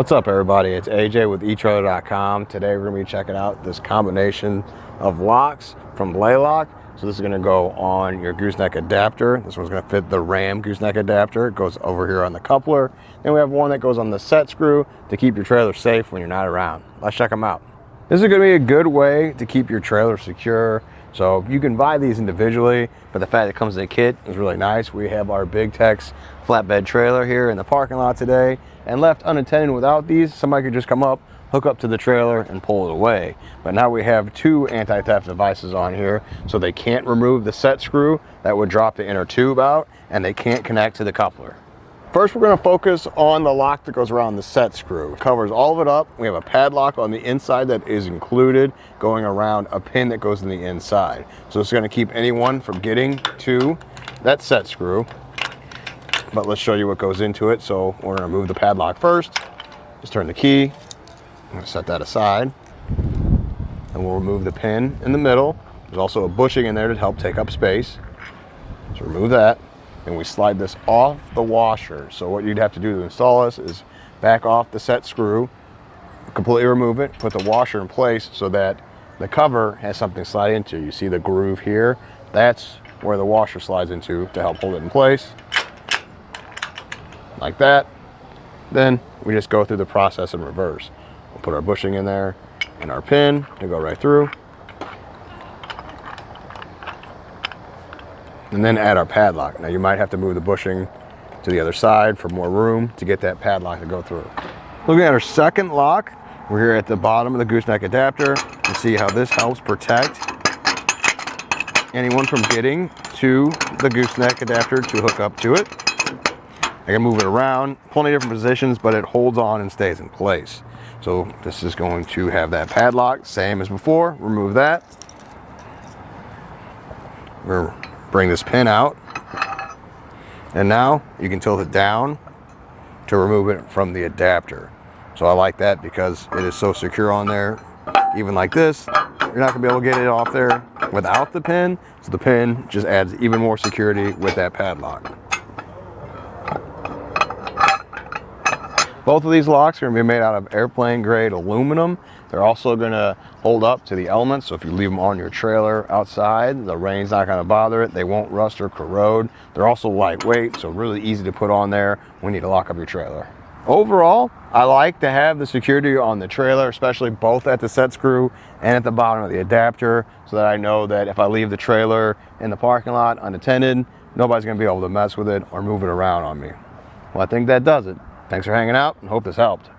What's up, everybody? It's AJ with eTrailer.com. Today we're going to be checking out this combination of locks from Blaylock. So this is going to go on your gooseneck adapter. This one's going to fit the RAM gooseneck adapter. It goes over here on the coupler. Then we have one that goes on the set screw to keep your trailer safe when you're not around. Let's check them out. This is going to be a good way to keep your trailer secure. So you can buy these individually, but the fact that it comes in a kit is really nice. We have our Big Tex flatbed trailer here in the parking lot today, and left unattended without these, somebody could just come up, hook up to the trailer, and pull it away. But now we have two anti-theft devices on here, so they can't remove the set screw that would drop the inner tube out, and they can't connect to the coupler. First, we're going to focus on the lock that goes around the set screw. It covers all of it up. We have a padlock on the inside that is included, going around a pin that goes in the inside. So it's going to keep anyone from getting to that set screw. But let's show you what goes into it. So we're going to move the padlock first. Just turn the key. I'm going to set that aside. And we'll remove the pin in the middle. There's also a bushing in there to help take up space. So remove that. And we slide this off the washer. So what you'd have to do to install this is back off the set screw, completely remove it, put the washer in place so that the cover has something to slide into. You see the groove here? That's where the washer slides into to help hold it in place, like that. Then we just go through the process in reverse. We'll put our bushing in there and our pin to go right through. And then add our padlock. Now you might have to move the bushing to the other side for more room to get that padlock to go through. Looking at our second lock, we're here at the bottom of the gooseneck adapter. You see how this helps protect anyone from getting to the gooseneck adapter to hook up to it. I can move it around, plenty of different positions, but it holds on and stays in place. So this is going to have that padlock, same as before. Remove that. We're bring this pin out, and now you can tilt it down to remove it from the adapter. So I like that because it is so secure on there. Even like this, you're not gonna be able to get it off there without the pin, so the pin just adds even more security with that padlock. Both of these locks are going to be made out of airplane grade aluminum. They're also going to hold up to the elements, so if you leave them on your trailer outside, the rain's not going to bother it. They won't rust or corrode. They're also lightweight, so really easy to put on there when you need to lock up your trailer. Overall, I like to have the security on the trailer, especially both at the set screw and at the bottom of the adapter, so that I know that if I leave the trailer in the parking lot unattended, nobody's going to be able to mess with it or move it around on me. Well, I think that does it. Thanks for hanging out, and hope this helped.